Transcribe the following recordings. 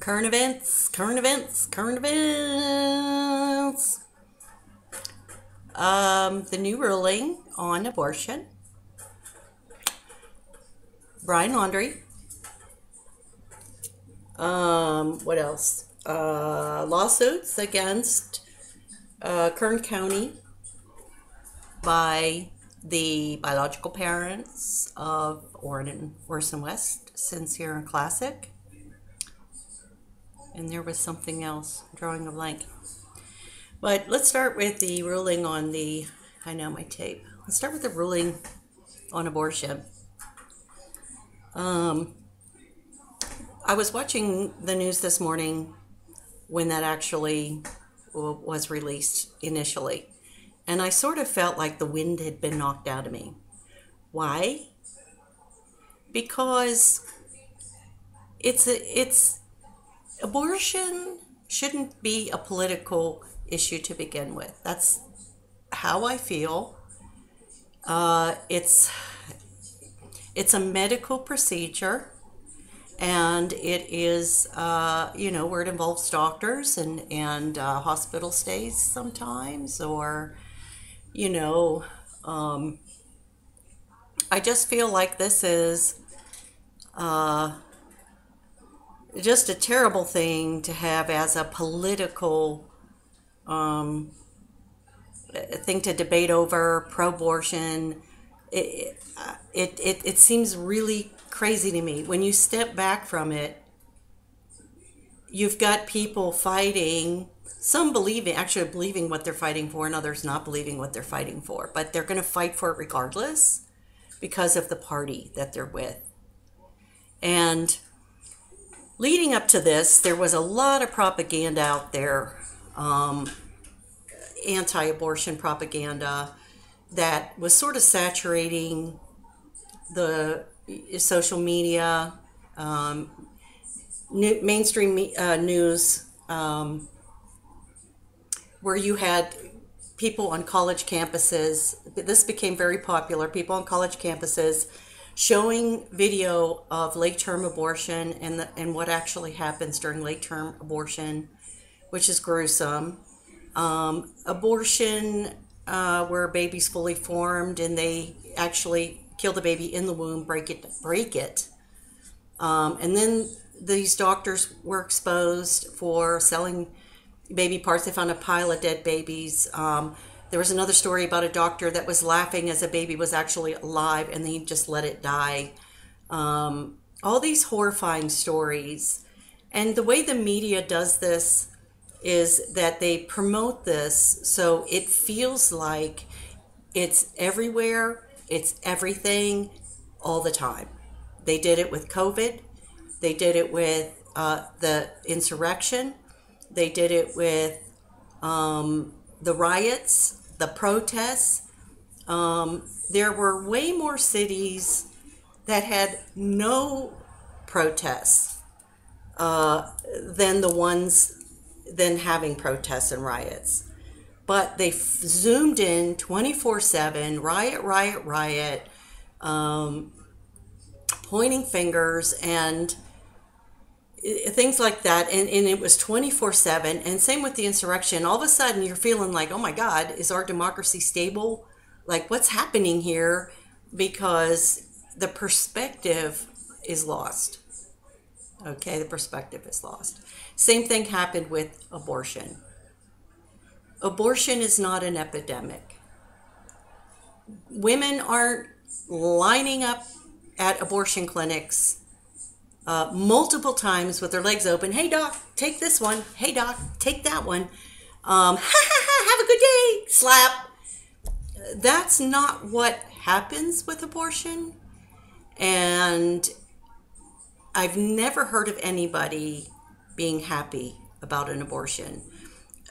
Current events. The new ruling on abortion. Brian Laundrie. What else? Lawsuits against Kern County by the biological parents of Orson West, Sincere and Classic. And there was something else, drawing a blank. But let's start with the ruling on the, Let's start with the ruling on abortion. I was watching the news this morning when that actually was released initially. And I sort of felt like the wind had been knocked out of me. Why? Because abortion shouldn't be a political issue to begin with. That's how I feel. It's a medical procedure, and it is, where it involves doctors and hospital stays sometimes, or, I just feel like this is just a terrible thing to have as a political thing to debate over, pro-abortion. It seems really crazy to me. When you step back from it, you've got people fighting, some believing what they're fighting for, and others not believing what they're fighting for. But they're going to fight for it regardless because of the party that they're with. And leading up to this, there was a lot of propaganda out there, anti-abortion propaganda that was sort of saturating the social media, mainstream news, where you had people on college campuses. This became very popular. People on college campuses showing video of late-term abortion and what actually happens during late-term abortion, which is gruesome. Abortion where a baby's fully formed and they actually kill the baby in the womb, break it. And then these doctors were exposed for selling baby parts. They found a pile of dead babies. There was another story about a doctor that was laughing as a baby was actually alive and they just let it die. All these horrifying stories. And the way the media does this is that they promote this so it feels like it's everywhere, it's everything, all the time. They did it with COVID. They did it with the insurrection. They did it with the riots, the protests. There were way more cities that had no protests than the ones than having protests and riots. But they zoomed in 24/7, riot, pointing fingers and things like that, and it was 24/7, and same with the insurrection. All of a sudden you're feeling like, oh my God, is our democracy stable? Like, what's happening here? Because the perspective is lost. Okay, the perspective is lost. Same thing happened with abortion. Abortion is not an epidemic. Women aren't lining up at abortion clinics multiple times with their legs open. Hey, doc, take this one. Hey, doc, take that one. Have a good day. Slap. That's not what happens with abortion. And I've never heard of anybody being happy about an abortion.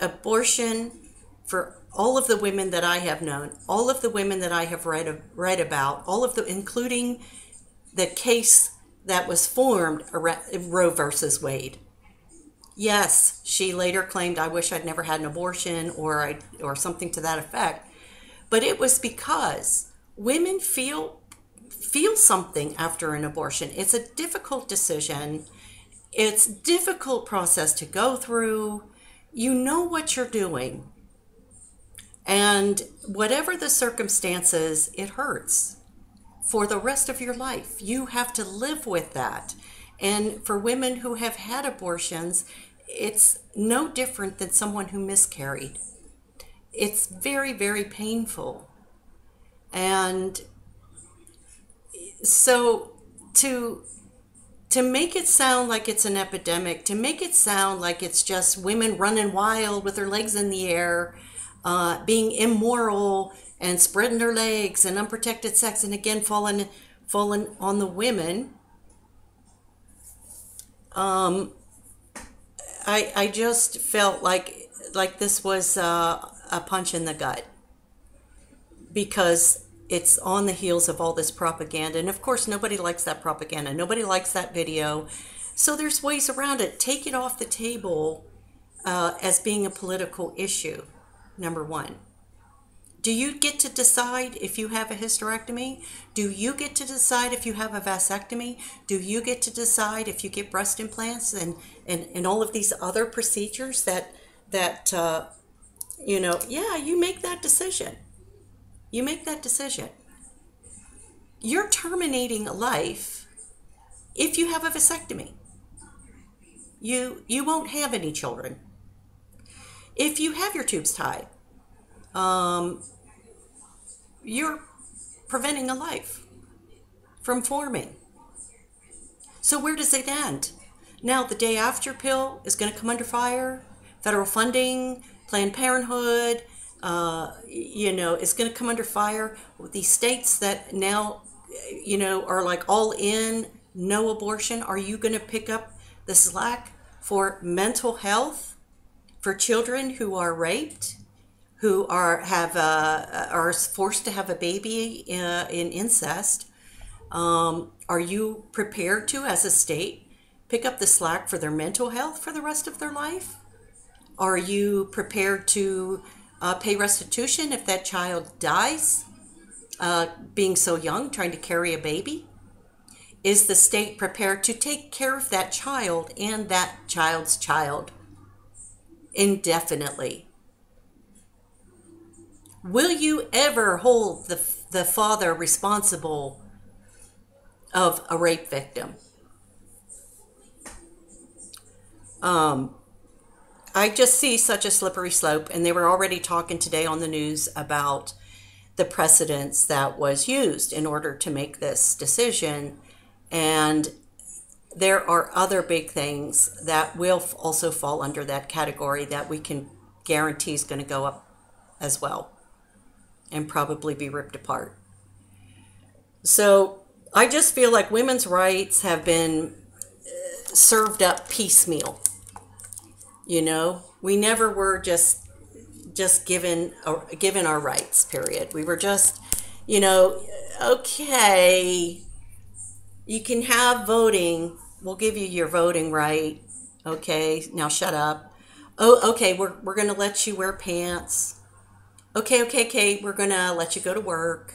Abortion, for all of the women that I have known, all of the women that I have read about, including the case that was formed around Roe versus Wade. Yes, she later claimed, I wish I'd never had an abortion, or something to that effect. But it was because women feel something after an abortion. It's a difficult decision. It's a difficult process to go through. You know what you're doing. And whatever the circumstances, it hurts for the rest of your life. You have to live with that. And for women who have had abortions, it's no different than someone who miscarried. It's very, very painful. And so to make it sound like it's an epidemic, to make it sound like it's just women running wild with their legs in the air, being immoral and spreading their legs and unprotected sex, and again falling on the women. I just felt like this was a punch in the gut, because it's on the heels of all this propaganda, and of course nobody likes that propaganda, nobody likes that video, so there's ways around it. Take it off the table as being a political issue. Number one, do you get to decide if you have a hysterectomy? Do you get to decide if you have a vasectomy? Do you get to decide if you get breast implants and all of these other procedures that you know? Yeah, you make that decision. You make that decision. You're terminating a life if you have a vasectomy. You won't have any children. If you have your tubes tied, you're preventing a life from forming. So where does it end? Now the day after pill is going to come under fire. Federal funding, Planned Parenthood, is going to come under fire. These states that now, are like all in, no abortion. Are you going to pick up the slack for mental health? For children who are raped, who are forced to have a baby in incest, are you prepared to, as a state, pick up the slack for their mental health for the rest of their life? Are you prepared to pay restitution if that child dies, being so young, trying to carry a baby? Is the state prepared to take care of that child and that child's child indefinitely? Will you ever hold the father responsible of a rape victim? I just see such a slippery slope, and they were already talking today on the news about the precedents that was used in order to make this decision, and there are other big things that will also fall under that category that we can guarantee is going to go up as well and probably be ripped apart. So I just feel like women's rights have been served up piecemeal. We never were just given our rights, period. We were just, okay, you can have voting. We'll give you your voting right. Okay, now shut up. Oh, okay, we're going to let you wear pants. Okay, we're going to let you go to work.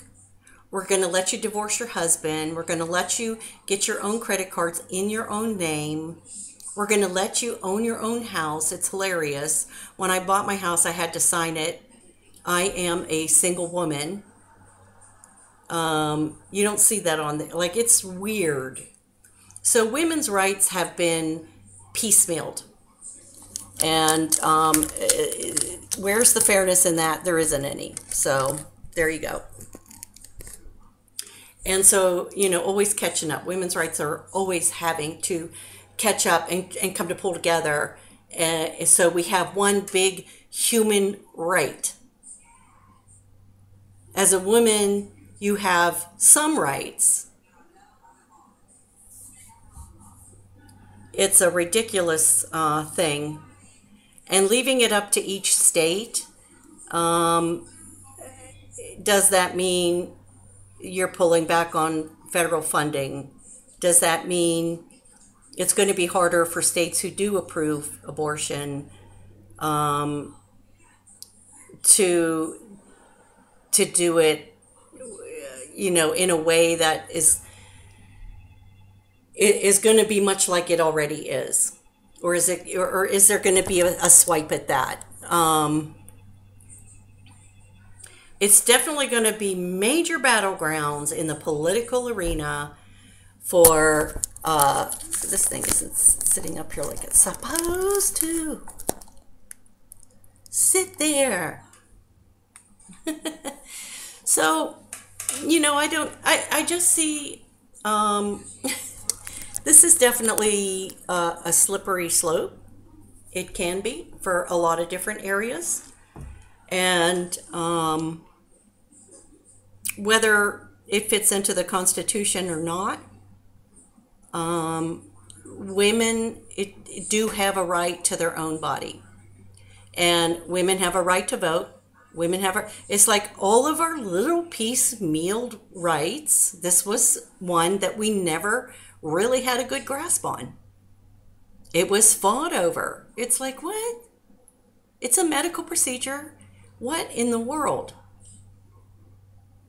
We're going to let you divorce your husband. We're going to let you get your own credit cards in your own name. We're going to let you own your own house. It's hilarious. When I bought my house, I had to sign it. I am a single woman. You don't see that on the, like, it's weird. So women's rights have been piecemealed, and where's the fairness in that? There isn't any. So there you go. And so, always catching up. Women's rights are always having to catch up and come to pull together. And so we have one big human right. As a woman, you have some rights. It's a ridiculous thing. And leaving it up to each state, does that mean you're pulling back on federal funding? Does that mean it's going to be harder for states who do approve abortion to do it in a way that is it is going to be much like it already is, or is it, or is there going to be a swipe at that? It's definitely going to be major battlegrounds in the political arena for, this thing isn't sitting up here like it's supposed to. Sit there. So, you know, I just see, this is definitely a slippery slope. It can be for a lot of different areas. And whether it fits into the Constitution or not, women do have a right to their own body. And women have a right to vote. Women have our, it's like all of our little piecemealed rights. This was one that we never really had a good grasp on. It was fought over. It's like, what? It's a medical procedure. What in the world?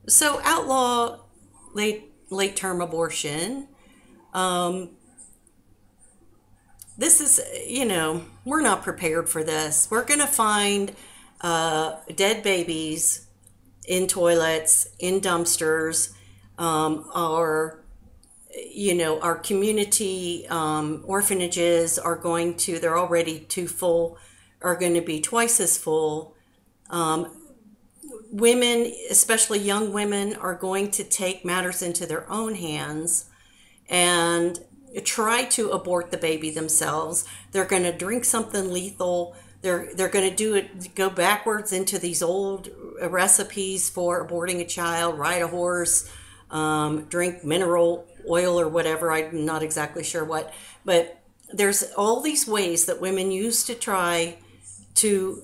So outlaw late-term abortion. This is, you know, we're not prepared for this. We're going to find dead babies in toilets, in dumpsters, our, you know, our community orphanages are going to, they're already too full, are going to be twice as full. Women, especially young women, are going to take matters into their own hands and try to abort the baby themselves. They're going to drink something lethal. They're going to do it, go backwards into these old recipes for aborting a child, ride a horse, drink mineral oil or whatever. I'm not exactly sure what, but there's all these ways that women used to try to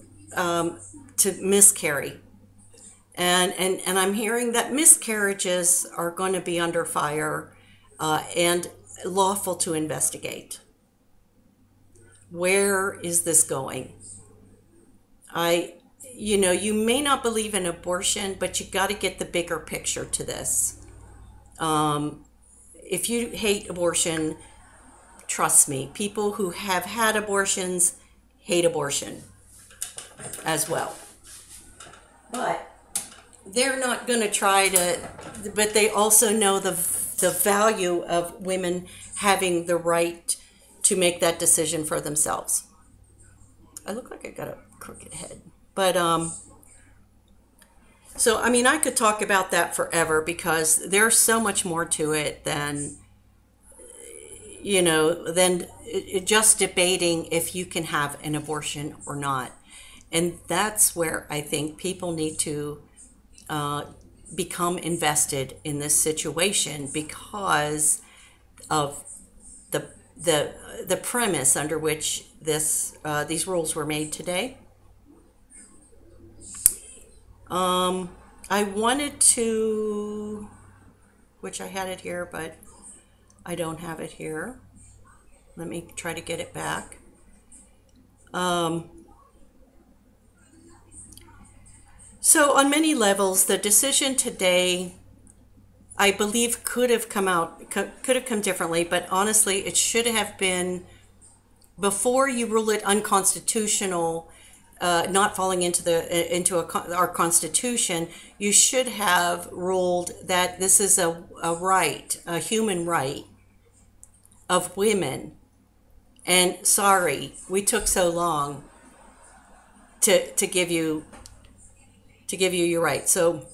miscarry. And I'm hearing that miscarriages are going to be under fire and lawful to investigate. Where is this going? You know, you may not believe in abortion, but you got to get the bigger picture to this. If you hate abortion, trust me, people who have had abortions hate abortion as well. But they're not going to try to, but they also know the value of women having the right to make that decision for themselves. I look like I got a crooked head. But, so, I mean, I could talk about that forever because there's so much more to it than, you know, than just debating if you can have an abortion or not. And that's where I think people need to become invested in this situation because of the premise under which this these rules were made today. I wanted to, which I had it here, but I don't have it here. Let me try to get it back. So on many levels, the decision today, I believe, could have come differently, but honestly, it should have been before you rule it unconstitutional, not falling into the our Constitution. You should have ruled that this is a right, a human right of women. And sorry, we took so long to give you your right. So,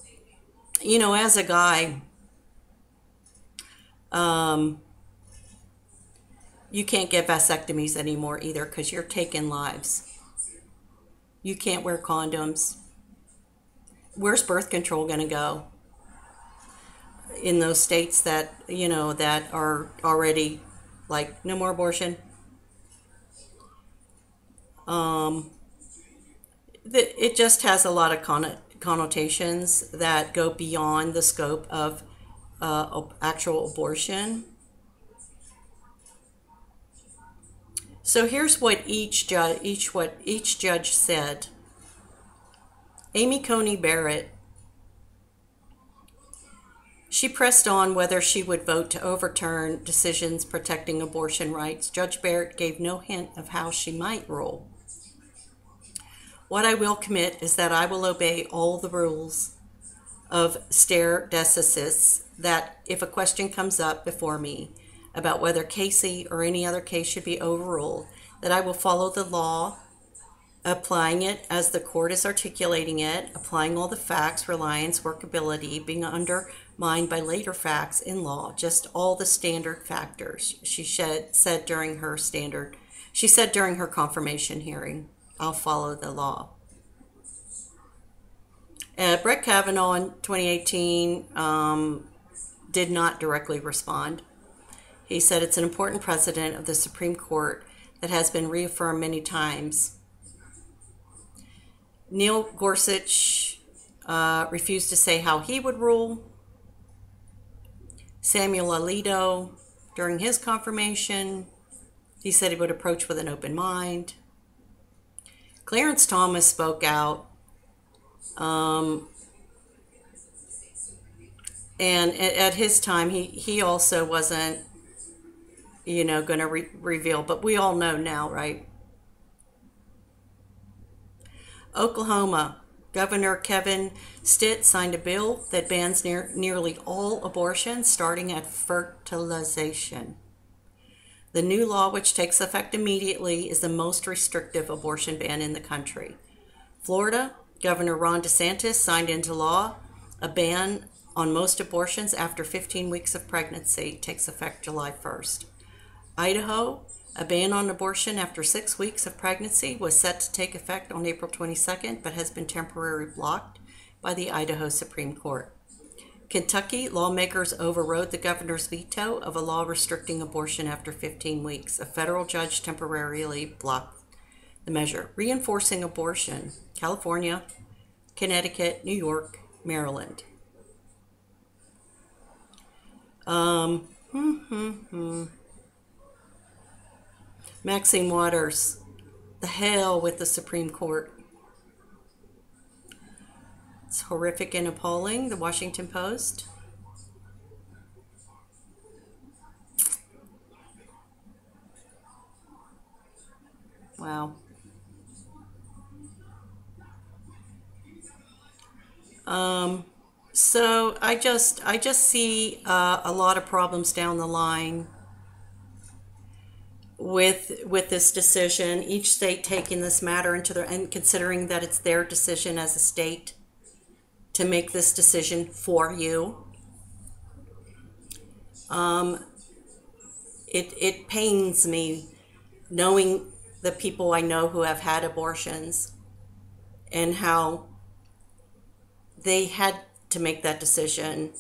you know, as a guy, you can't get vasectomies anymore either because you're taking lives. You can't wear condoms. Where's birth control going to go in those states that, you know, that are already like no more abortion? It just has a lot of connotations that go beyond the scope of actual abortion. So here's what each judge said. Amy Coney Barrett, She pressed on whether she would vote to overturn decisions protecting abortion rights. Judge Barrett gave no hint of how she might rule. What I will commit is that I will obey all the rules of stare decisis, that if a question comes up before me about whether Casey or any other case should be overruled, that I will follow the law, applying it as the court is articulating it, applying all the facts, reliance, workability, being undermined by later facts in law, just all the standard factors, she said during her confirmation hearing. I'll follow the law. Brett Kavanaugh in 2018 did not directly respond. He said it's an important precedent of the Supreme Court that has been reaffirmed many times. Neil Gorsuch refused to say how he would rule. Samuel Alito, during his confirmation, he said he would approach with an open mind. Clarence Thomas spoke out, and at his time, he also wasn't, going to reveal, but we all know now, right? Oklahoma, Governor Kevin Stitt signed a bill that bans nearly all abortions, starting at fertilization. The new law, which takes effect immediately, is the most restrictive abortion ban in the country. Florida, Governor Ron DeSantis signed into law a ban on most abortions after 15 weeks of pregnancy. It takes effect July 1st. Idaho, a ban on abortion after 6 weeks of pregnancy was set to take effect on April 22nd, but has been temporarily blocked by the Idaho Supreme Court. Kentucky, lawmakers overrode the governor's veto of a law restricting abortion after 15 weeks. A federal judge temporarily blocked the measure, reinforcing abortion. California, Connecticut, New York, Maryland. Maxine Waters, the hell with the Supreme Court. It's horrific and appalling, the Washington Post. Wow. So I just see a lot of problems down the line with this decision. Each state taking this matter into their and considering that it's their decision as a state to make this decision for you. It pains me knowing the people I know who have had abortions and how they had to make that decision.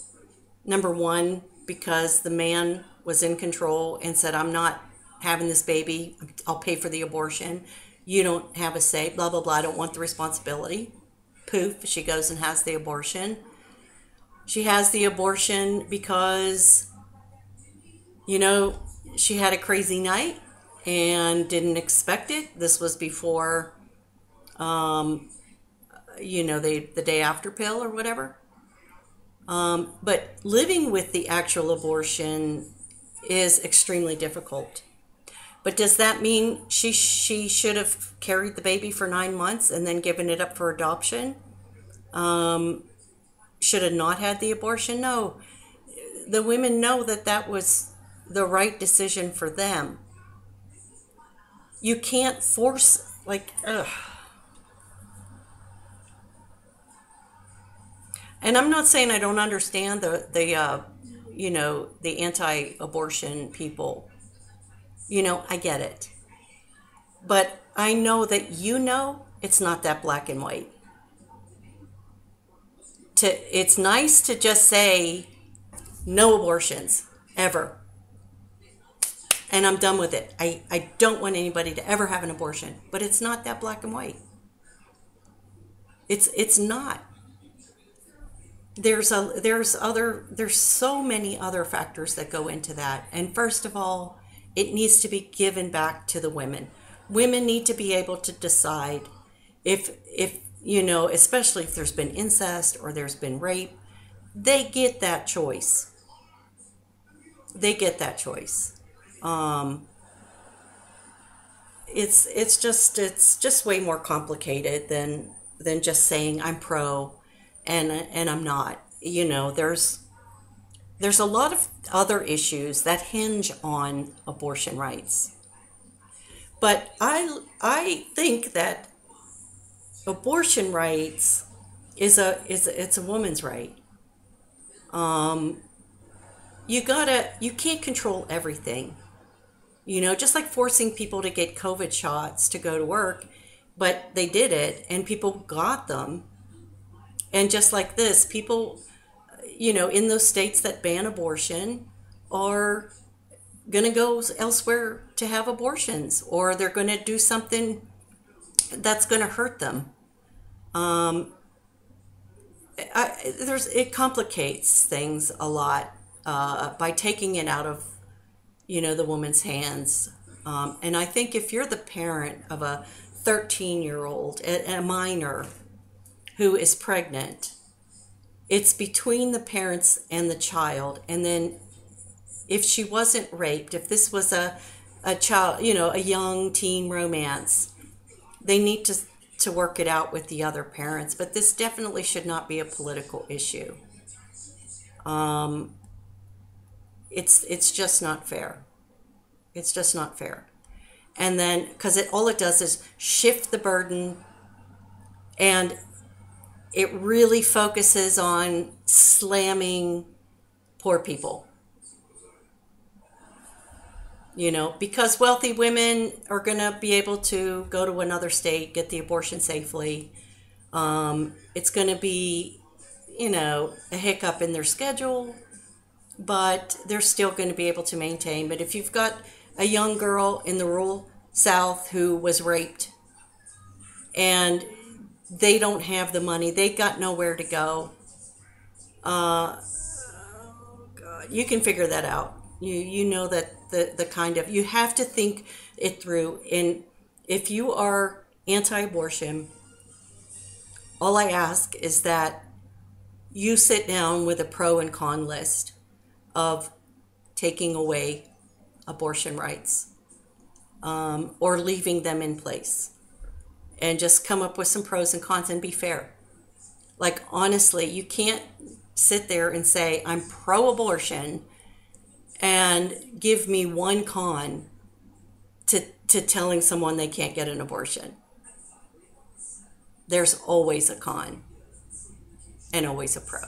Number one, because the man was in control and said, I'm not having this baby, I'll pay for the abortion. You don't have a say, blah, blah, blah, I don't want the responsibility. Poof, she goes and has the abortion. She has the abortion because, she had a crazy night and didn't expect it. This was before, the day after pill or whatever. But living with the actual abortion is extremely difficult. But does that mean she should have carried the baby for 9 months and then given it up for adoption? Should have not had the abortion? No. The women know that that was the right decision for them. You can't force, And I'm not saying I don't understand the anti-abortion people. I get it. But I know that it's not that black and white. It's nice to just say no abortions, ever. And I'm done with it. I don't want anybody to ever have an abortion. But it's not that black and white. It's not. There's so many other factors that go into that. And first of all, it needs to be given back to the women. Women need to be able to decide if especially if there's been incest or there's been rape, they get that choice. They get that choice. It's just way more complicated than just saying I'm pro and I'm not. You know, there's a lot of other issues that hinge on abortion rights. But I think that abortion rights it's a woman's right. You can't control everything. You know, just like forcing people to get COVID shots to go to work, but they did it and people got them. And just like this, people, you know, in those states that ban abortion are going to go elsewhere to have abortions, or they're going to do something that's going to hurt them. It complicates things a lot by taking it out of, you know, the woman's hands. And I think if you're the parent of a 13-year-old, a minor who is pregnant, it's between the parents and the child. And then if she wasn't raped, if this was a child, you know, a young teen romance, they need to work it out with the other parents. But this definitely should not be a political issue. It's just not fair. It's just not fair. And then, because all it does is shift the burden, and it really focuses on slamming poor people. You know, because wealthy women are going to be able to go to another state, get the abortion safely. It's going to be, you know, a hiccup in their schedule, but they're still going to be able to maintain. But if you've got a young girl in the rural South who was raped and they don't have the money, they got nowhere to go, God, you can figure that out. You know that the kind of, you have to think it through. And if you are anti-abortion, all I ask is that you sit down with a pro and con list of taking away abortion rights or leaving them in place, and just come up with some pros and cons and be fair. Like, honestly, you can't sit there and say, I'm pro-abortion, and give me one con to telling someone they can't get an abortion. There's always a con and always a pro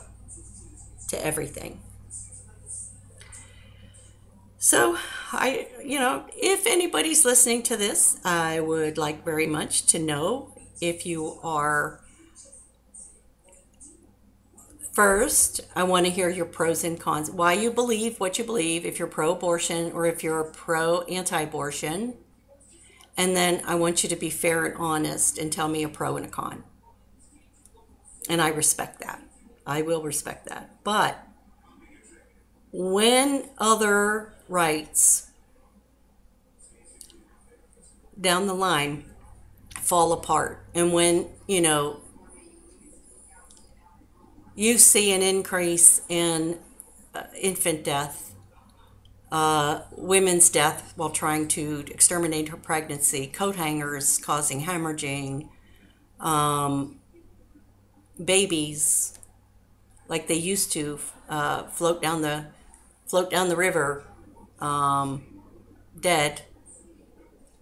to everything. So, if anybody's listening to this, I would like very much to know if you are. First, I want to hear your pros and cons, why you believe what you believe, if you're pro-abortion or if you're pro-anti-abortion. And then I want you to be fair and honest and tell me a pro and a con. And I respect that. I will respect that. But when other rights down the line fall apart, and when, you know, you see an increase in infant death, women's death while trying to exterminate her pregnancy, coat hangers causing hemorrhaging, babies like they used to float down the river, dead,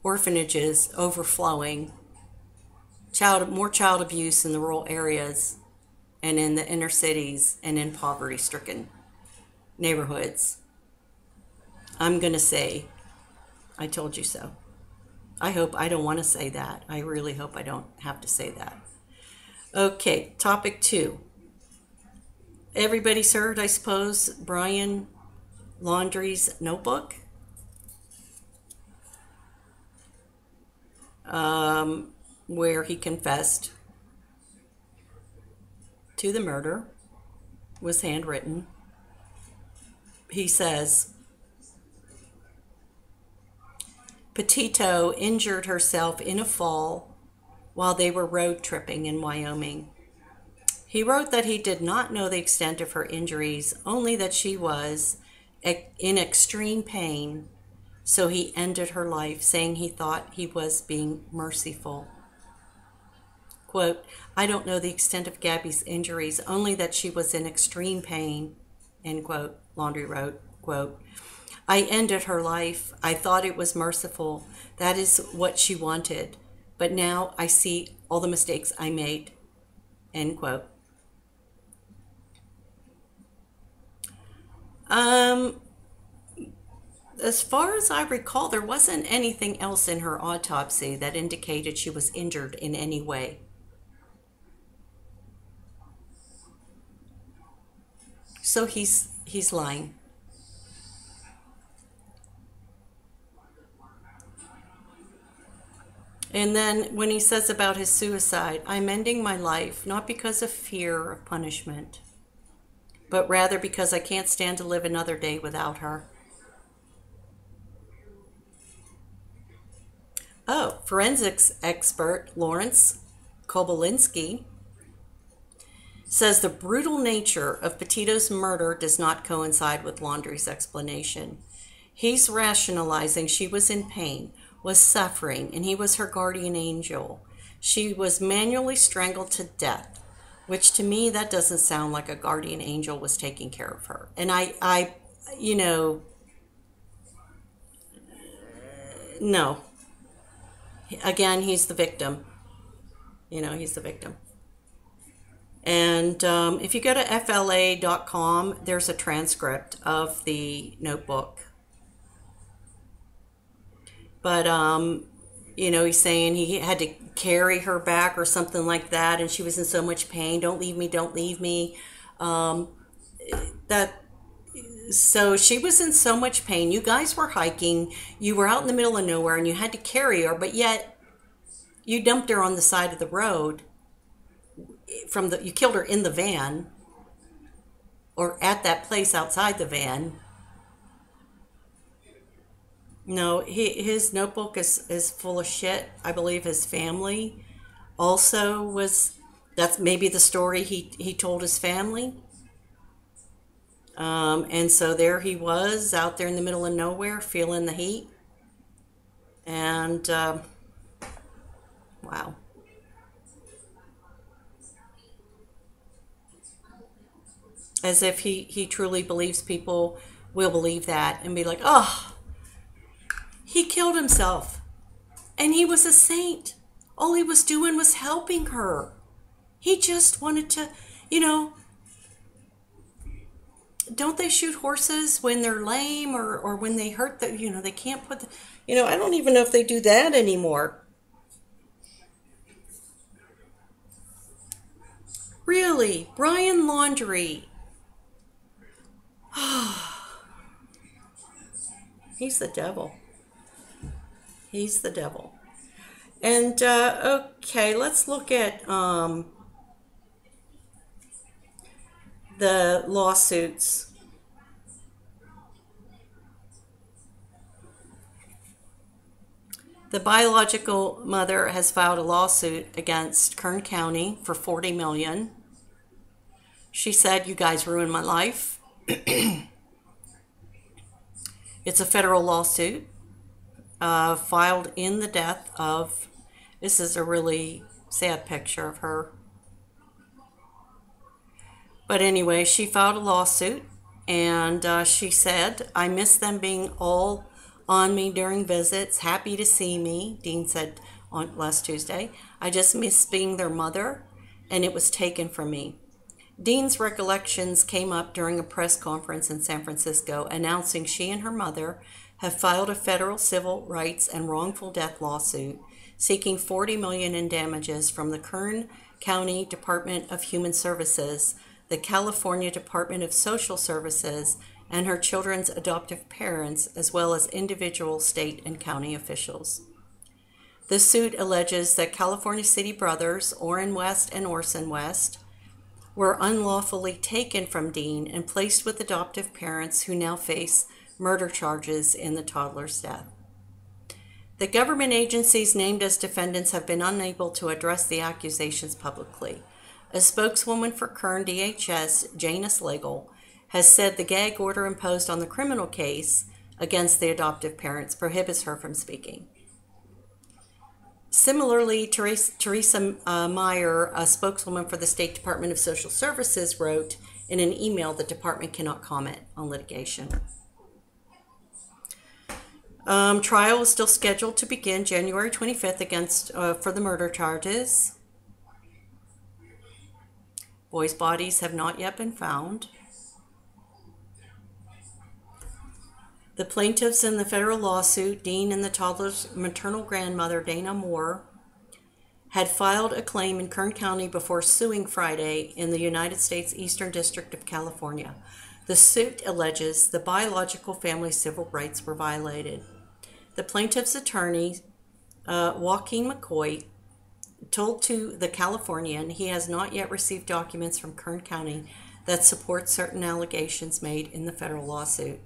orphanages overflowing, more child abuse in the rural areas and in the inner cities and in poverty-stricken neighborhoods. I'm going to say, I told you so. I hope I don't want to say that. I really hope I don't have to say that. Okay, topic 2. Everybody's heard, I suppose, Brian Laundrie's notebook. Where he confessed to the murder, was handwritten. He says, Petito injured herself in a fall while they were road tripping in Wyoming. He wrote that he did not know the extent of her injuries, only that she was in extreme pain, so he ended her life, saying he thought he was being merciful. Quote, I don't know the extent of Gabby's injuries, only that she was in extreme pain, end quote, Laundrie wrote, quote, I ended her life. I thought it was merciful. That is what she wanted. But now I see all the mistakes I made, end quote. As far as I recall, there wasn't anything else in her autopsy that indicated she was injured in any way. So he's lying. And then when he says about his suicide, I'm ending my life not because of fear of punishment, but rather because I can't stand to live another day without her. Oh, forensics expert Lawrence Kobolinski says the brutal nature of Petito's murder does not coincide with Laundrie's explanation. He's rationalizing she was in pain, was suffering, and he was her guardian angel. She was manually strangled to death, which to me, that doesn't sound like a guardian angel was taking care of her. And I you know, no. Again, he's the victim. You know, he's the victim. And if you go to FLA.com, there's a transcript of the notebook. But, you know, he's saying he had to carry her back or something like that, and she was in so much pain. Don't leave me, don't leave me. So she was in so much pain. You guys were hiking. You were out in the middle of nowhere, and you had to carry her, but yet you dumped her on the side of the road. You killed her in the van, or at that place outside the van. No, his notebook is full of shit. I believe his family also was. That's maybe the story he told his family. And so there he was out there in the middle of nowhere, feeling the heat. And wow. As if he truly believes people will believe that and be like, oh, he killed himself. And he was a saint. All he was doing was helping her. He just wanted to, you know, don't they shoot horses when they're lame or when they hurt the, you know, they can't put the, you know, I don't even know if they do that anymore. Really, Brian Laundrie. He's the devil. He's the devil. And okay, let's look at the lawsuits. The biological mother has filed a lawsuit against Kern County for $40 million. She said, you guys ruined my life. It's a federal lawsuit filed in the death of, this is a really sad picture of her. But anyway, she filed a lawsuit and she said, I miss them being all on me during visits, happy to see me, Dean said on last Tuesday. I just miss being their mother and it was taken from me. Dean's recollections came up during a press conference in San Francisco announcing she and her mother have filed a federal civil rights and wrongful death lawsuit seeking $40 million in damages from the Kern County Department of Human Services, the California Department of Social Services, and her children's adoptive parents, as well as individual state and county officials. The suit alleges that California City brothers Orrin West and Orson West were unlawfully taken from Dean and placed with adoptive parents who now face murder charges in the toddler's death. The government agencies named as defendants have been unable to address the accusations publicly. A spokeswoman for Kern DHS, Janice Legel, has said the gag order imposed on the criminal case against the adoptive parents prohibits her from speaking. Similarly, Teresa Meyer, a spokeswoman for the State Department of Social Services, wrote in an email, the department cannot comment on litigation. Trial is still scheduled to begin January 25th for the murder charges. Boys' bodies have not yet been found. The plaintiffs in the federal lawsuit, Dean and the toddler's maternal grandmother, Dana Moore, had filed a claim in Kern County before suing Friday in the United States Eastern District of California. The suit alleges the biological family's civil rights were violated. The plaintiff's attorney, Joaquin McCoy, told to the Californian he has not yet received documents from Kern County that support certain allegations made in the federal lawsuit.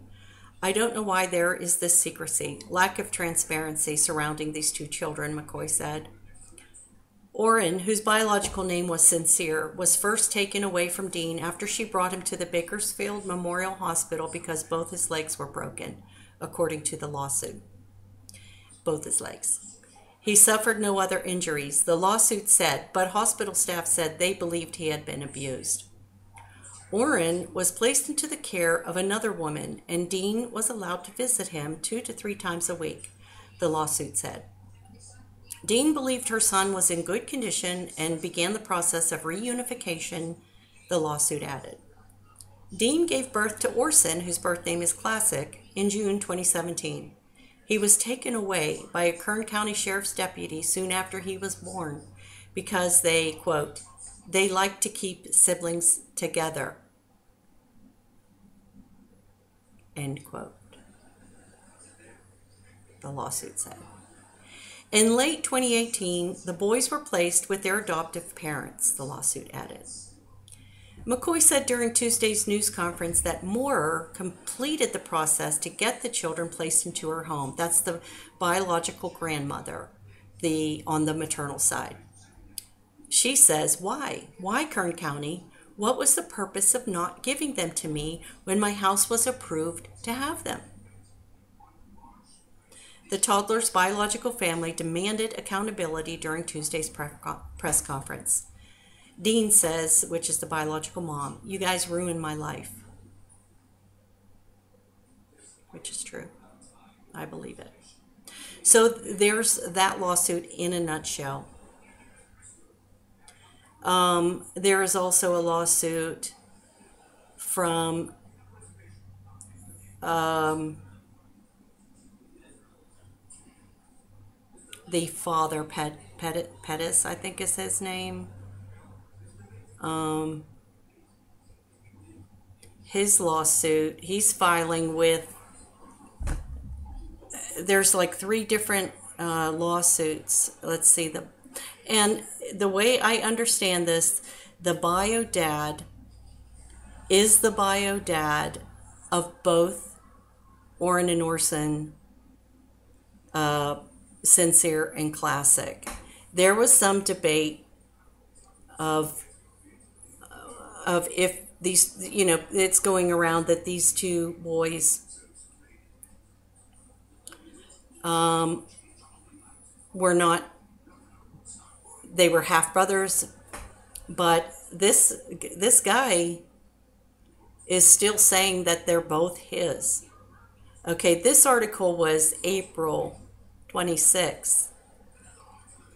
I don't know why there is this secrecy, lack of transparency surrounding these two children, McCoy said. Orrin, whose biological name was Sincere, was first taken away from Dean after she brought him to the Bakersfield Memorial Hospital because both his legs were broken, according to the lawsuit. Both his legs. He suffered no other injuries, the lawsuit said, but hospital staff said they believed he had been abused. Orrin was placed into the care of another woman, and Dean was allowed to visit him 2 to 3 times a week, the lawsuit said. Dean believed her son was in good condition and began the process of reunification, the lawsuit added. Dean gave birth to Orson, whose birth name is Classic, in June 2017. He was taken away by a Kern County Sheriff's deputy soon after he was born because they, quote, they like to keep siblings together. End quote, the lawsuit said. In late 2018, the boys were placed with their adoptive parents, the lawsuit added. McCoy said during Tuesday's news conference that Moore completed the process to get the children placed into her home. That's the biological grandmother, on the maternal side. She says, why? Why, Kern County? What was the purpose of not giving them to me when my house was approved to have them? The toddler's biological family demanded accountability during Tuesday's press conference. Dean says, which is the biological mom, you guys ruined my life. Which is true. I believe it. So there's that lawsuit in a nutshell. There is also a lawsuit from the father, Pettis, I think is his name. His lawsuit, he's filing with, there's like 3 different lawsuits. Let's see, and the way I understand this, the bio dad is the bio dad of both Orrin and Orson, Sincere and Classic. There was some debate of if these, you know, it's going around that these two boys were not, they were half brothers, but this guy is still saying that they're both his. Okay, this article was April 26th,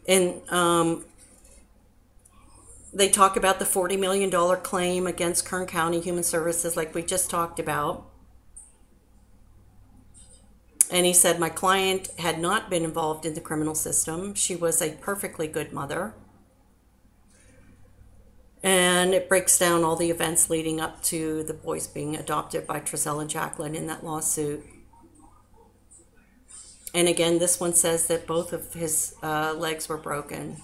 and they talk about the $40 million claim against Kern County Human Services, like we just talked about. And he said, my client had not been involved in the criminal system. She was a perfectly good mother. And it breaks down all the events leading up to the boys being adopted by Trezell and Jacqueline in that lawsuit. And again, this one says that both of his legs were broken.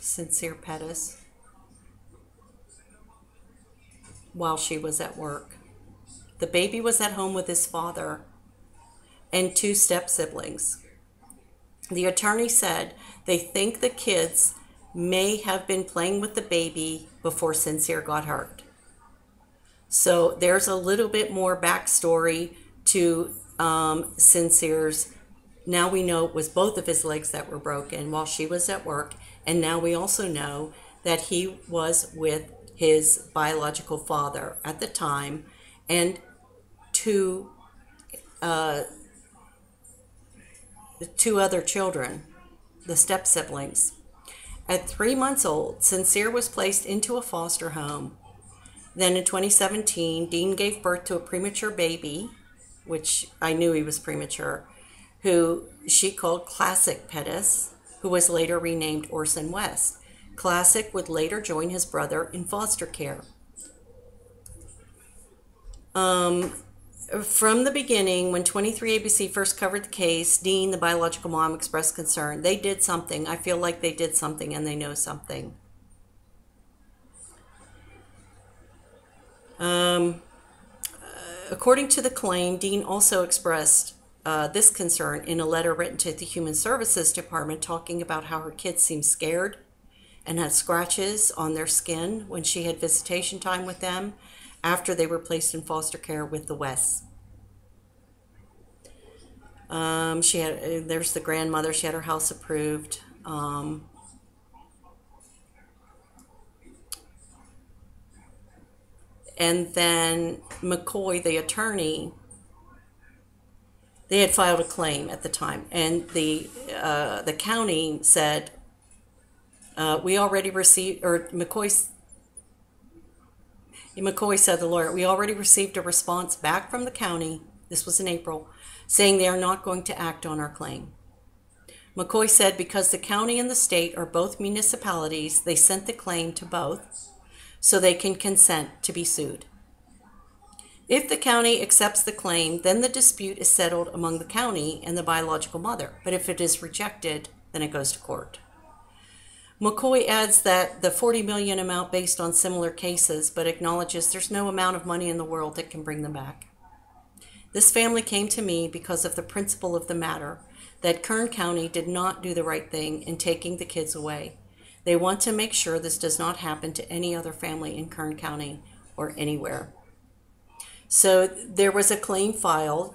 Sincere Pettis, while she was at work. The baby was at home with his father and 2 step siblings. The attorney said they think the kids may have been playing with the baby before Sincere got hurt. So there's a little bit more backstory to Sincere's. Now we know it was both of his legs that were broken while she was at work, and now we also know that he was with his biological father at the time, and two other children, the step-siblings. At 3 months old, Sincere was placed into a foster home. Then in 2017, Dean gave birth to a premature baby, which I knew he was premature, who she called Classic Pettis, who was later renamed Orson West. Classic would later join his brother in foster care. From the beginning, when 23ABC first covered the case, Dean, the biological mom, expressed concern. They did something. I feel like they did something and they know something. According to the claim, Dean also expressed this concern in a letter written to the Human Services Department, talking about how her kids seemed scared and had scratches on their skin when she had visitation time with them after they were placed in foster care with the Wests. There's the grandmother, she had her house approved. And then McCoy, the attorney, they had filed a claim at the time, and the county said, we already received, or McCoy said, the lawyer, we already received a response back from the county, this was in April, saying they are not going to act on our claim. McCoy said, because the county and the state are both municipalities, they sent the claim to both, so they can consent to be sued. If the county accepts the claim, then the dispute is settled among the county and the biological mother, but if it is rejected, then it goes to court. McCoy adds that the $40 million amount based on similar cases, but acknowledges there's no amount of money in the world that can bring them back. This family came to me because of the principle of the matter, that Kern County did not do the right thing in taking the kids away. They want to make sure this does not happen to any other family in Kern County or anywhere. So there was a claim filed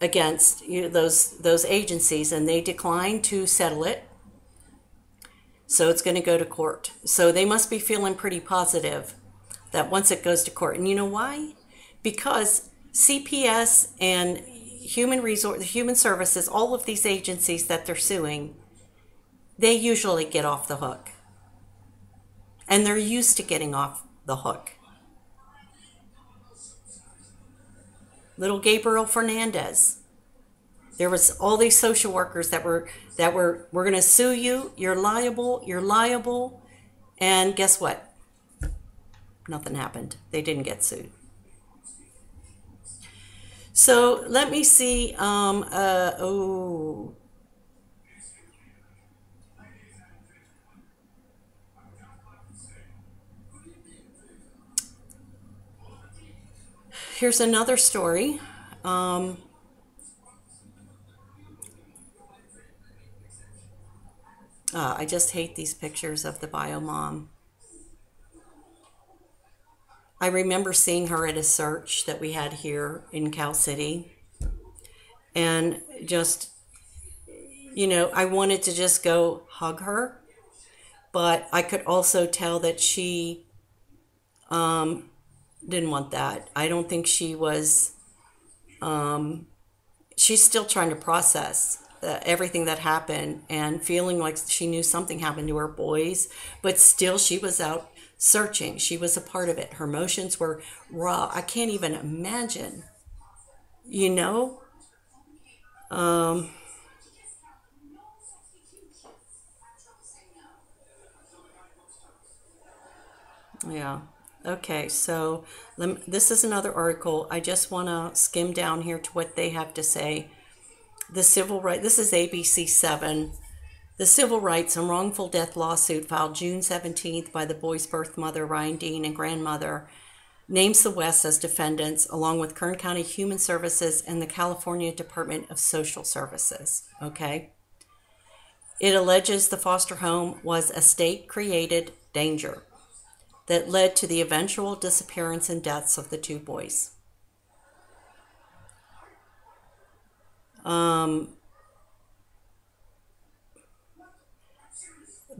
against those agencies, and they declined to settle it. So it's going to go to court. So they must be feeling pretty positive that once it goes to court. And you know why? Because CPS and Human Services, all of these agencies that they're suing, they usually get off the hook, and they're used to getting off the hook. Little Gabriel Fernandez, there was all these social workers that were we're going to sue you, you're liable, and guess what? Nothing happened. They didn't get sued. So let me see. Here's another story. I just hate these pictures of the bio mom. I remember seeing her at a search that we had here in Cal City. And just, you know, I wanted to just go hug her, but I could also tell that she, didn't want that. I don't think she was, she's still trying to process everything that happened and feeling like she knew something happened to her boys, but still she was out searching. She was a part of it. Her emotions were raw. I can't even imagine, you know? Yeah. Okay, so this is another article. I just want to skim down here to what they have to say. The civil right. This is ABC7. The civil rights and wrongful death lawsuit filed June 17th by the boy's birth mother, Ryan Dean, and grandmother, names the West as defendants, along with Kern County Human Services and the California Department of Social Services. Okay. It alleges the foster home was a state-created danger that led to the eventual disappearance and deaths of the two boys.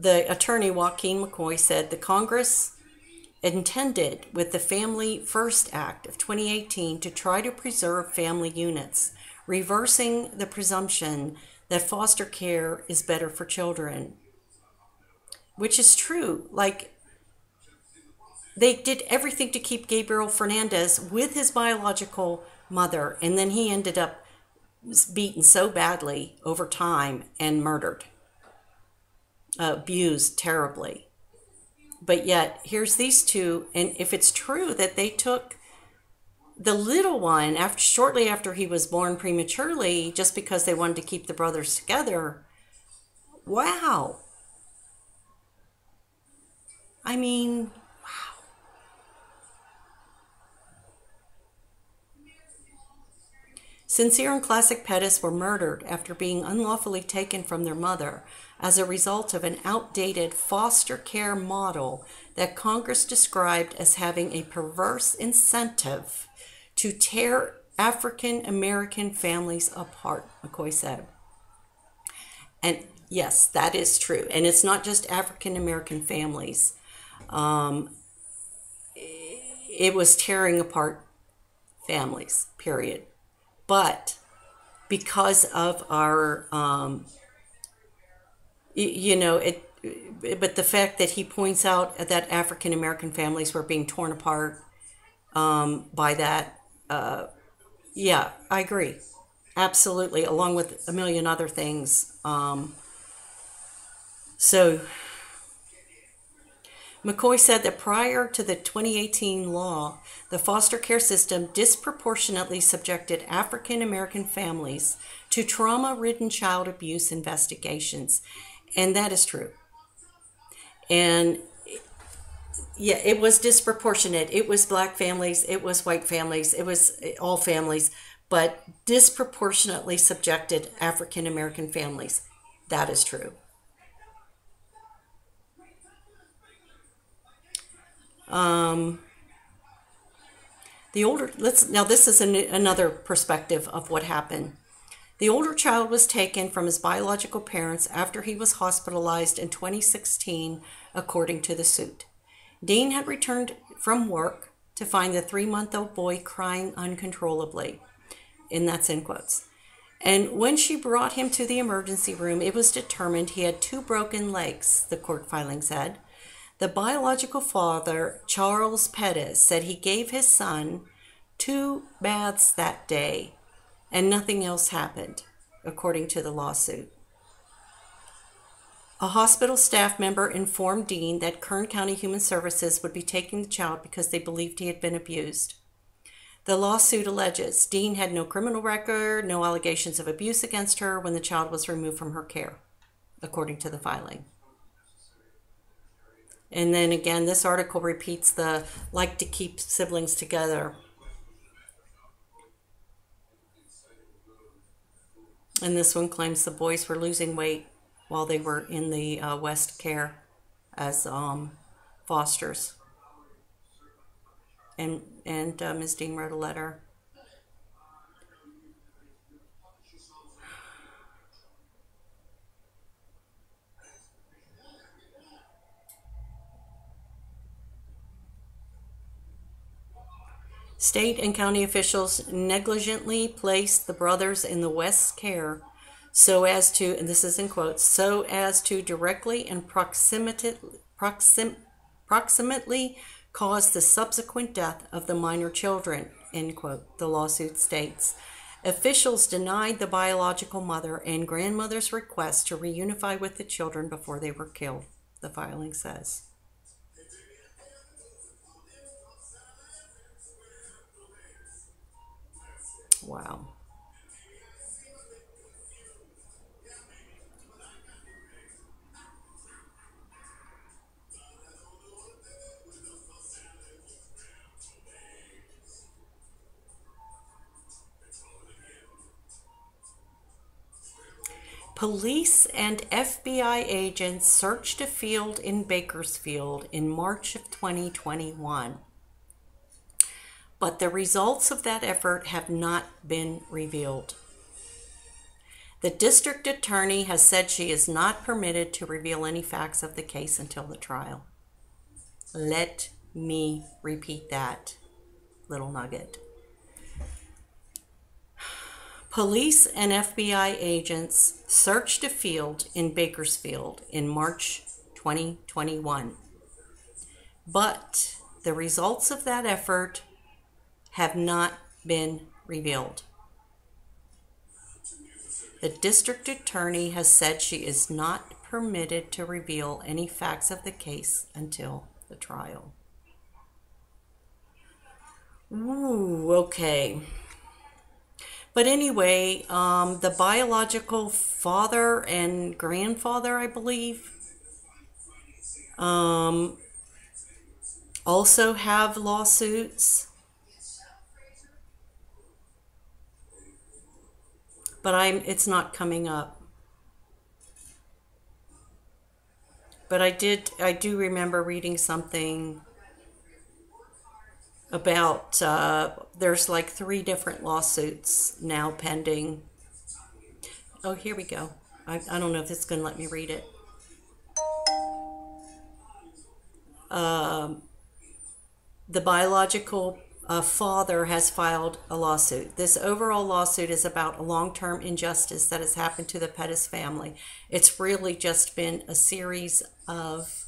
The attorney, Joaquin McCoy, said the Congress intended with the Family First Act of 2018 to try to preserve family units, reversing the presumption that foster care is better for children, which is true. Like, they did everything to keep Gabriel Fernandez with his biological mother, and then he ended up beaten so badly over time and murdered. Abused terribly. But yet, here's these two, and if it's true that they took the little one after, shortly after he was born prematurely, just because they wanted to keep the brothers together, wow. I mean, wow. Sincere and Classic Pettis were murdered after being unlawfully taken from their mother, as a result of an outdated foster care model that Congress described as having a perverse incentive to tear African American families apart, McCoy said. And yes, that is true. And it's not just African American families. It was tearing apart families, period. But because of our... you know, but the fact that he points out that African-American families were being torn apart by that, yeah, I agree. Absolutely, along with a million other things. So, McCoy said that prior to the 2018 law, the foster care system disproportionately subjected African-American families to trauma-ridden child abuse investigations. And that is true. And yeah, it was disproportionate. It was black families. It was white families. It was all families, but disproportionately subjected African American families. That is true. The older, now this is another perspective of what happened. The older child was taken from his biological parents after he was hospitalized in 2016, according to the suit. Dean had returned from work to find the 3-month-old boy crying uncontrollably, and that's in quotes. And when she brought him to the emergency room, it was determined he had 2 broken legs, the court filing said. The biological father, Charles Pettis, said he gave his son 2 baths that day, and nothing else happened, according to the lawsuit. A hospital staff member informed Dean that Kern County Human Services would be taking the child because they believed he had been abused. The lawsuit alleges Dean had no criminal record, no allegations of abuse against her when the child was removed from her care, according to the filing. And then again, this article repeats the like to keep siblings together. And this one claims the boys were losing weight while they were in the West care as fosters. And Ms. Dean wrote a letter. State and county officials negligently placed the brothers in the West's care so as to, and this is in quotes, so as to directly and proximately cause the subsequent death of the minor children, end quote, the lawsuit states. Officials denied the biological mother and grandmother's request to reunify with the children before they were killed, the filing says. Wow. Police and FBI agents searched a field in Bakersfield in March of 2021, but the results of that effort have not been revealed. The district attorney has said she is not permitted to reveal any facts of the case until the trial. Let me repeat that little nugget. Police and FBI agents searched a field in Bakersfield in March 2021, but the results of that effort have not been revealed. The district attorney has said she is not permitted to reveal any facts of the case until the trial. Ooh, okay. But anyway, the biological father and grandfather, I believe, also have lawsuits. But it's not coming up. But I do remember reading something about there's like 3 different lawsuits now pending. Oh, here we go. I don't know if it's going to let me read it. The biological father has filed a lawsuit. This overall lawsuit is about a long-term injustice that has happened to the Pettis family. It's really just been a series of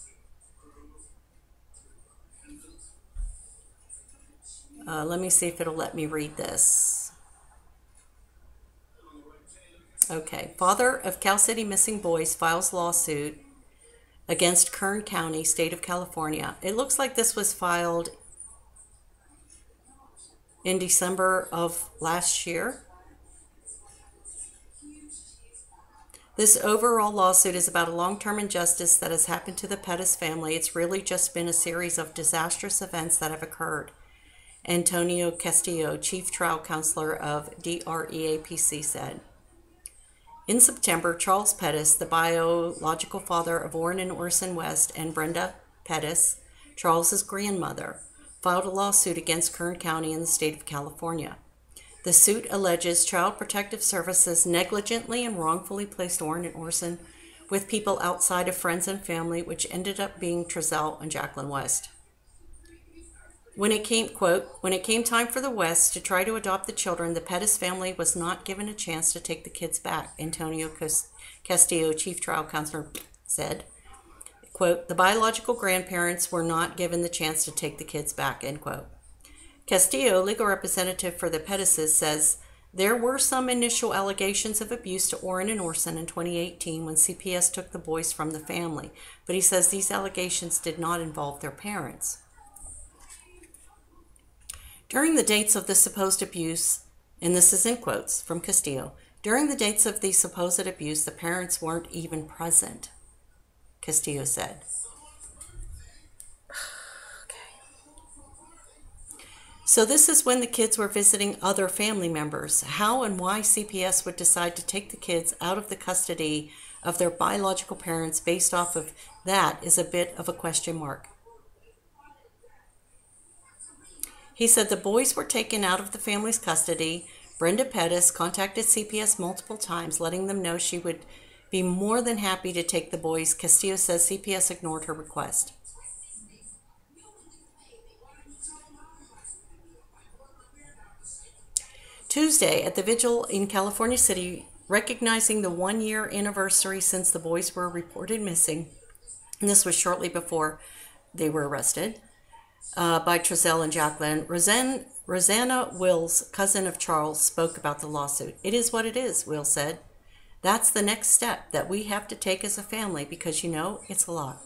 let me see if it'll let me read this. Okay. Father of Cal City Missing Boys files lawsuit against Kern County, state of California. It looks like this was filed in December of last year. This overall lawsuit is about a long-term injustice that has happened to the Pettis family. It's really just been a series of disastrous events that have occurred. Antonio Castillo, chief trial counselor of DREAPC, said. In September, Charles Pettis, the biological father of Orrin and Orson West, and Brenda Pettis, Charles's grandmother, filed a lawsuit against Kern County in the state of California. The suit alleges Child Protective Services negligently and wrongfully placed Orrin and Orson with people outside of friends and family, which ended up being Trezell and Jacqueline West. When it came time for the West to try to adopt the children, the Pettis family was not given a chance to take the kids back, Antonio Castillo, chief trial counselor, said. Quote, the biological grandparents were not given the chance to take the kids back, end quote. Castillo, legal representative for the Pettises, says, there were some initial allegations of abuse to Orrin and Orson in 2018 when CPS took the boys from the family, but he says these allegations did not involve their parents. During the dates of the supposed abuse, and this is in quotes from Castillo, during the dates of the supposed abuse, the parents weren't even present, Castillo said. Okay. So this is when the kids were visiting other family members. How and why CPS would decide to take the kids out of the custody of their biological parents based off of that is a bit of a question mark. He said the boys were taken out of the family's custody. Brenda Pettis contacted CPS multiple times, letting them know she would be more than happy to take the boys. Castillo says CPS ignored her request. Tuesday, at the vigil in California City, recognizing the 1-year anniversary since the boys were reported missing, and this was shortly before they were arrested, by Trezell and Jacqueline, Rosanna Wills, cousin of Charles, spoke about the lawsuit. It is what it is, Will said. That's the next step that we have to take as a family because, you know, it's a lot.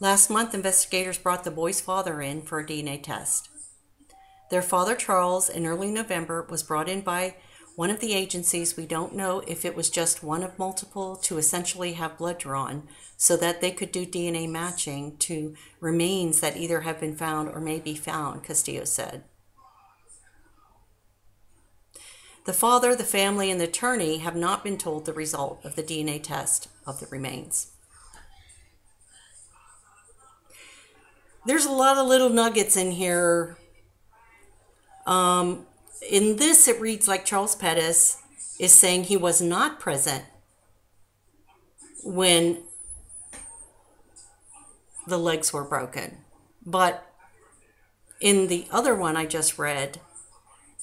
Last month, investigators brought the boy's father in for a DNA test. Their father, Charles, in early November, was brought in by one of the agencies. We don't know if it was just one of multiple to essentially have blood drawn so that they could do DNA matching to remains that either have been found or may be found, Castillo said. The father, the family, and the attorney have not been told the result of the DNA test of the remains. There's a lot of little nuggets in here. In this, it reads like Charles Pettis is saying he was not present when the legs were broken. But in the other one I just read,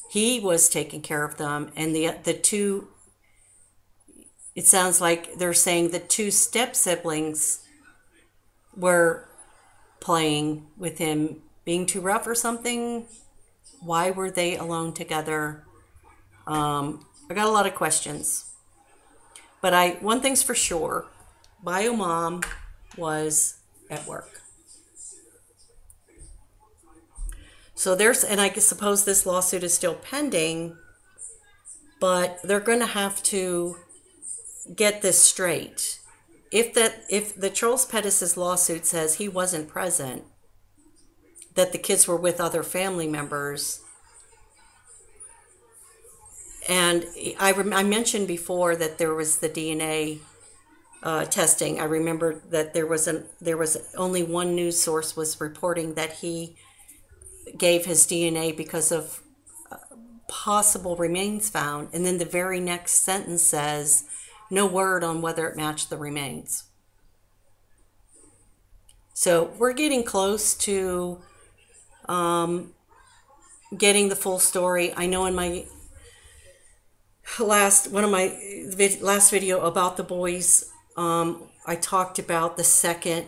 he was taking care of them, and the two, it sounds like they're saying the two step-siblings were playing with him, being too rough or something. Why were they alone together? I got a lot of questions. But one thing's for sure, Bio Mom was at work. So there's, and I suppose this lawsuit is still pending, but they're going to have to get this straight. If the Charles Pettis' lawsuit says he wasn't present, that the kids were with other family members, and I mentioned before that there was the DNA testing. I remember that there was only one news source was reporting that he gave his DNA because of possible remains found, and then the very next sentence says no word on whether it matched the remains. So we're getting close to getting the full story. I know in my last video about the boys, I talked about the second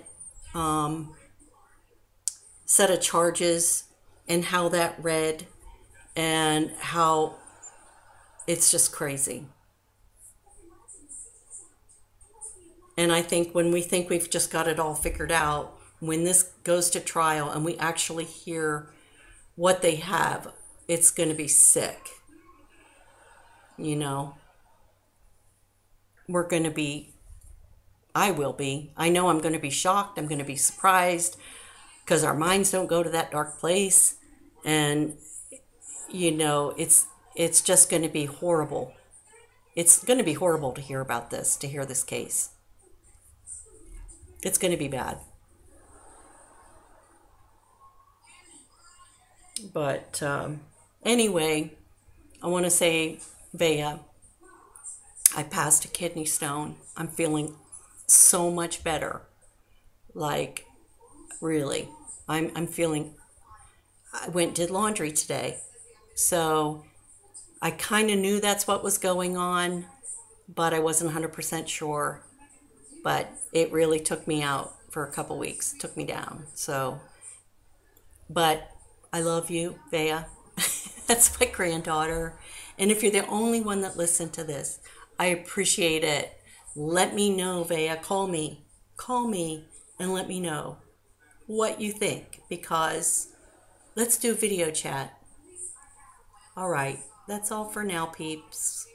set of charges and how that read, and how it's just crazy. And I think when we think we've just got it all figured out, when this goes to trial and we actually hear what they have, it's going to be sick. You know, we're going to be, I will be, I know I'm going to be shocked, I'm going to be surprised, because our minds don't go to that dark place. And, you know, it's just going to be horrible. It's going to be horrible to hear about this, to hear this case. It's going to be bad. But anyway, I want to say, Bea, I passed a kidney stone. I'm feeling so much better. Like, really, I'm feeling, I went and did laundry today. So I kind of knew that's what was going on, but I wasn't 100% sure. But it really took me out for a couple weeks, took me down. So, but I love you, Bea. That's my granddaughter. And if you're the only one that listened to this, I appreciate it. Let me know, Bea. Call me and let me know what you think, because let's do video chat. All right. That's all for now, peeps.